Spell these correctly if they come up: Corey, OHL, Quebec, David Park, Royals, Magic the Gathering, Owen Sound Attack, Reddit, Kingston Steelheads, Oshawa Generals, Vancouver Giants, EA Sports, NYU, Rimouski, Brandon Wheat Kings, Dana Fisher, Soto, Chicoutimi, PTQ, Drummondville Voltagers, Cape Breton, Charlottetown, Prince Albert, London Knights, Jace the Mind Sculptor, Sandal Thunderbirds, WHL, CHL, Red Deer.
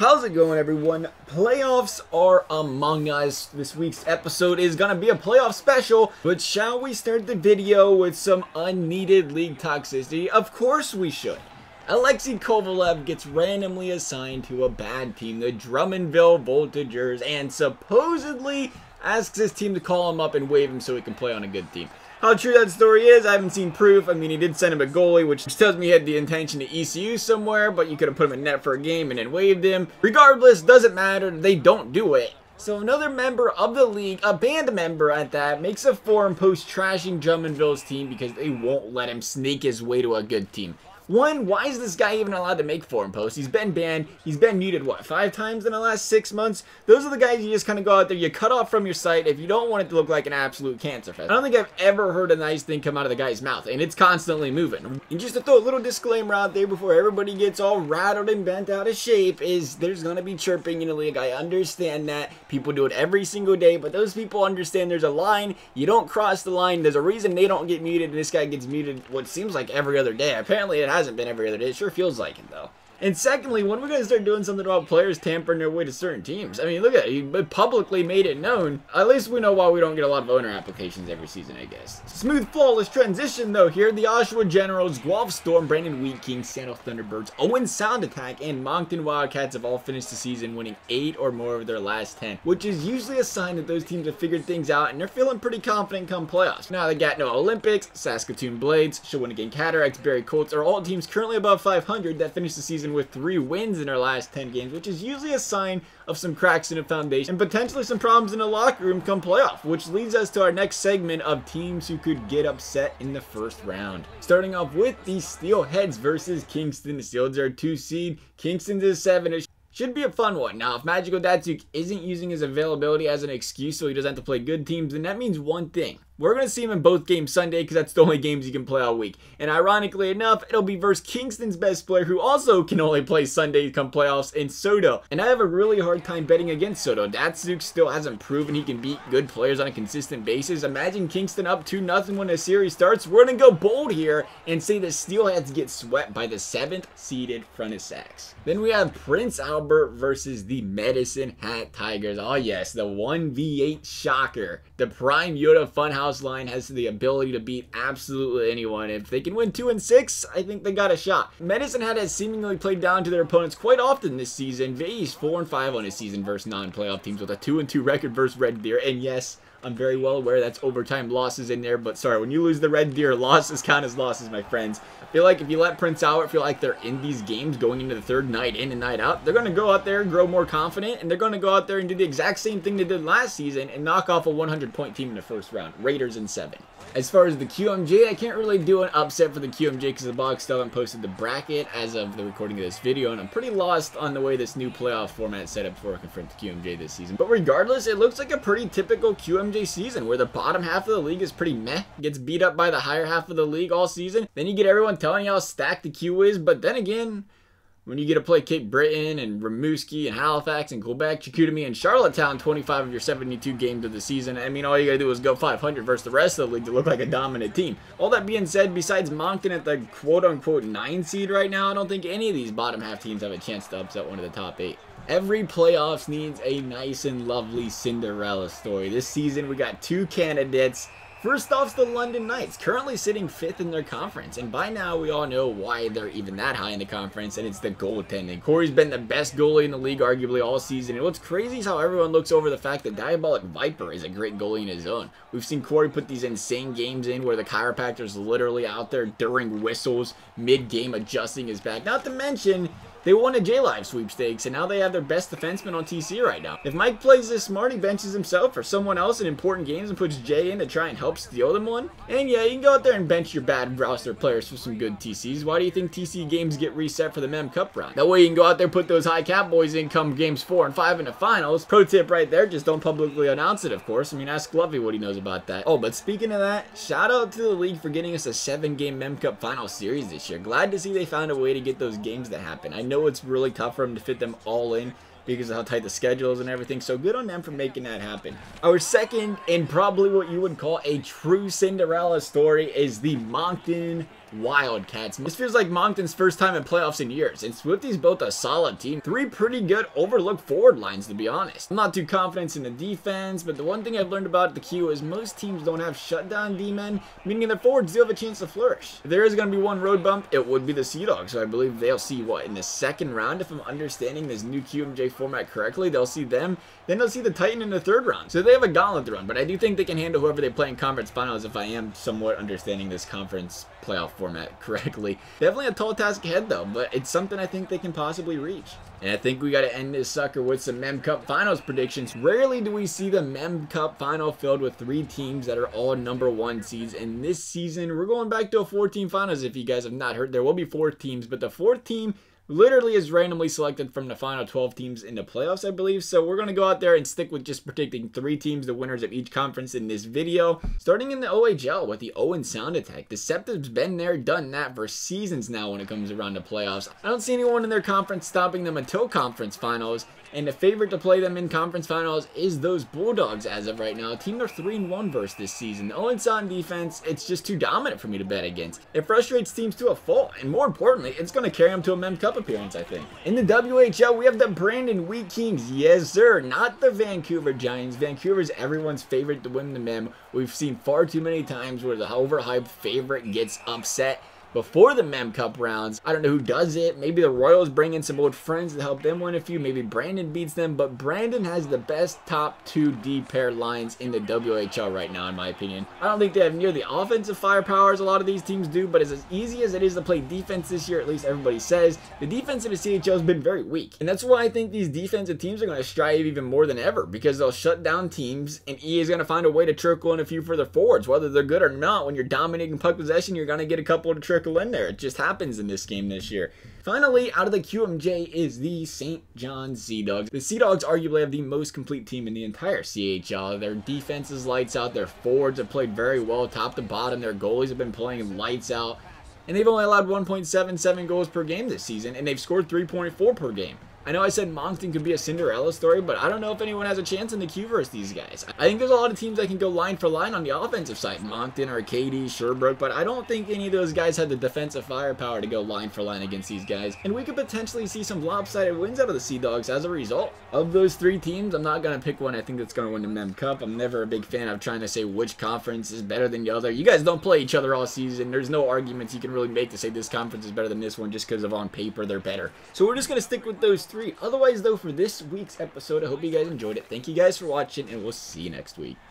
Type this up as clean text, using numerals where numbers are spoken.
How's it going, everyone? Playoffs are among us. This week's episode is gonna be a playoff special, but shall we start the video with some unneeded league toxicity? Of course we should. Alexei Kovalev gets randomly assigned to a bad team, the Drummondville Voltagers, and supposedly asks his team to call him up and waive him so he can play on a good team. How true that story is, I haven't seen proof. I mean, he did send him a goalie, which tells me he had the intention to ECU somewhere, but you could have put him in net for a game and then waived him. Regardless, doesn't matter. They don't do it. So another member of the league, a band member at that, makes a forum post trashing Drummondville's team because they won't let him sneak his way to a good team. One, why is this guy even allowed to make forum posts? He's been banned. He's been muted, what, 5 times in the last 6 months? Those are the guys you just kind of go out there, you cut off from your site if you don't want it to look like an absolute cancer fest. I don't think I've ever heard a nice thing come out of the guy's mouth, and it's constantly moving. And just to throw a little disclaimer out there before everybody gets all rattled and bent out of shape is there's going to be chirping in the league. I understand that. People do it every single day, but those people understand there's a line. You don't cross the line. There's a reason they don't get muted, and this guy gets muted what seems like every other day. Apparently, it hasn't been every other day. It sure feels like it, though. And secondly, when are we going to start doing something about players tampering their way to certain teams? I mean, look at it. He publicly made it known. At least we know why we don't get a lot of owner applications every season, I guess. Smooth, flawless transition, though, here. The Oshawa Generals, Guelph Storm, Brandon Wheat Kings, Sandal Thunderbirds, Owen Sound Attack, and Moncton Wildcats have all finished the season winning 8 or more of their last 10, which is usually a sign that those teams have figured things out and they're feeling pretty confident come playoffs. Now, the Gatineau Olympics, Saskatoon Blades, Shawinigan Cataracts, Barry Colts are all teams currently above 500 that finished the season with 3 wins in their last 10 games, which is usually a sign of some cracks in the foundation and potentially some problems in the locker room come playoff, which leads us to our next segment of teams who could get upset in the first round. Starting off with the Steelheads versus Kingston. The Steelheads are a 2 seed. Kingston's a 7. It should be a fun one. Now, if Magical Datsuk isn't using his availability as an excuse so he doesn't have to play good teams, then that means one thing. We're going to see him in both games Sunday because that's the only games he can play all week. And ironically enough, it'll be versus Kingston's best player who also can only play Sunday come playoffs in Soto. And I have a really hard time betting against Soto. Datsuk still hasn't proven he can beat good players on a consistent basis. Imagine Kingston up 2-0 when the series starts. We're going to go bold here and say the Steelheads get swept by the 7th-seeded Frontenacs. Then we have Prince Albert versus the Medicine Hat Tigers. Oh yes, the 1v8 shocker. The prime Yoda Funhouse line has the ability to beat absolutely anyone. If they can win 2 and 6, I think they got a shot. Medicine Hat has seemingly played down to their opponents quite often this season. He's 4 and 5 on his season versus non-playoff teams with a 2 and 2 record versus Red Deer. And yes, I'm very well aware that's overtime losses in there, but sorry, when you lose the Red Deer, losses count as losses, my friends. I feel like if you let Prince Albert feel like they're in these games going into the third night in and night out, they're going to go out there and grow more confident, and they're going to go out there and do the exact same thing they did last season and knock off a 100-point team in the first round. Raiders in 7. As far as the QMJ, I can't really do an upset for the QMJ because the blog still haven't posted the bracket as of the recording of this video, and I'm pretty lost on the way this new playoff format is set up before I confront the QMJ this season. But regardless, it looks like a pretty typical QMJ season where the bottom half of the league is pretty meh, gets beat up by the higher half of the league all season. Then you get everyone telling you how stacked the Q is, but then again, when you get to play Cape Breton and Rimouski and Halifax and Quebec, Chicoutimi and Charlottetown 25 of your 72 games of the season, I mean, all you gotta do is go 500 versus the rest of the league to look like a dominant team. All that being said, besides Moncton at the quote-unquote 9 seed right now, I don't think any of these bottom half teams have a chance to upset one of the top 8. Every playoffs needs a nice and lovely Cinderella story. This season, we got 2 candidates. First off's the London Knights, currently sitting 5th in their conference. And by now, we all know why they're even that high in the conference, and it's the goaltending. Corey's been the best goalie in the league, arguably, all season. And what's crazy is how everyone looks over the fact that Diabolik Viper is a great goalie in his own. We've seen Corey put these insane games in where the chiropractor's literally out there during whistles, mid-game adjusting his back. Not to mention, they won a J-Live sweepstakes, and now they have their best defenseman on TC right now. If Mike plays this smart, he benches himself or someone else in important games and puts Jay in to try and help steal them one. And yeah, you can go out there and bench your bad roster players for some good TCs. Why do you think TC games get reset for the Mem Cup round? That way you can go out there, put those high cap boys in come games 4 and 5 in the finals. Pro tip right there, just don't publicly announce it, of course. I mean, ask Lovey what he knows about that. Oh, but speaking of that, shout out to the league for getting us a 7-game Mem Cup final series this year. Glad to see they found a way to get those games that happen. I know it's really tough for them to fit them all in, because of how tight the schedule is and everything. So good on them for making that happen. Our second and probably what you would call a true Cinderella story is the Moncton Wildcats. This feels like Moncton's first time in playoffs in years, and Swifty's built a solid team. Three pretty good overlooked forward lines, to be honest. I'm not too confident in the defense, but the one thing I've learned about the Q is most teams don't have shutdown D-men, meaning their forwards do have a chance to flourish. If there is going to be one road bump, it would be the Sea Dogs, so I believe they'll see what, in the second round, if I'm understanding this new QMJ format correctly, they'll see them, then they'll see the Titan in the third round. So they have a gauntlet to run, but I do think they can handle whoever they play in conference finals, if I am somewhat understanding this conference playoff format correctly. Definitely a tall task ahead though, but it's something I think they can possibly reach. And I think we got to end this sucker with some Mem Cup finals predictions. Rarely do we see the Mem Cup final filled with three teams that are all #1 seeds, and this season we're going back to a 4-team finals. If you guys have not heard, there will be 4 teams, but the 4th team literally is randomly selected from the final 12 teams in the playoffs, I believe. So we're going to go out there and stick with just predicting 3 teams, the winners of each conference in this video. Starting in the OHL with the Owen Sound Attack. Deceptive's been there, done that for seasons now when it comes around to playoffs. I don't see anyone in their conference stopping them until conference finals. And the favorite to play them in conference finals is those Bulldogs as of right now. Team are 3-1 versus this season. The Owen Sound defense, it's just too dominant for me to bet against. It frustrates teams to a fault, and more importantly, it's going to carry them to a Mem Cup appearance, I think. In the WHL, we have the Brandon Wheat Kings. Yes, sir. Not the Vancouver Giants. Vancouver's everyone's favorite to win the Mem. We've seen far too many times where the overhyped favorite gets upset before the Mem Cup rounds. I don't know who does it. Maybe the Royals bring in some old friends to help them win a few. Maybe Brandon beats them, but Brandon has the best top 2 D pair lines in the WHL right now, in my opinion. I don't think they have near the offensive firepower as a lot of these teams do, but it's as easy as it is to play defense this year, at least everybody says. The defense in the CHL has been very weak, and that's why I think these defensive teams are going to strive even more than ever, because they'll shut down teams, and EA is going to find a way to trickle in a few further forwards, whether they're good or not. When you're dominating puck possession, you're going to get a couple to trickle in there. It just happens in this game this year. Finally, out of the QMJ is the St. John's Sea Dogs. The Sea Dogs arguably have the most complete team in the entire CHL. Their defense is lights out. Their forwards have played very well top to bottom. Their goalies have been playing lights out. And they've only allowed 1.77 goals per game this season, and they've scored 3.4 per game. I know I said Moncton could be a Cinderella story, but I don't know if anyone has a chance in the Q versus these guys. I think there's a lot of teams that can go line for line on the offensive side. Moncton, Arcady, Sherbrooke, but I don't think any of those guys had the defensive firepower to go line for line against these guys. And we could potentially see some lopsided wins out of the Sea Dogs as a result. Of those 3 teams, I'm not going to pick one I think that's going to win the Mem Cup. I'm never a big fan of trying to say which conference is better than the other. You guys don't play each other all season. There's no arguments you can really make to say this conference is better than this one just because of on paper they're better. So we're just going to stick with those 3. Otherwise, though, for this week's episode, I hope you guys enjoyed it. Thank you guys for watching, and we'll see you next week.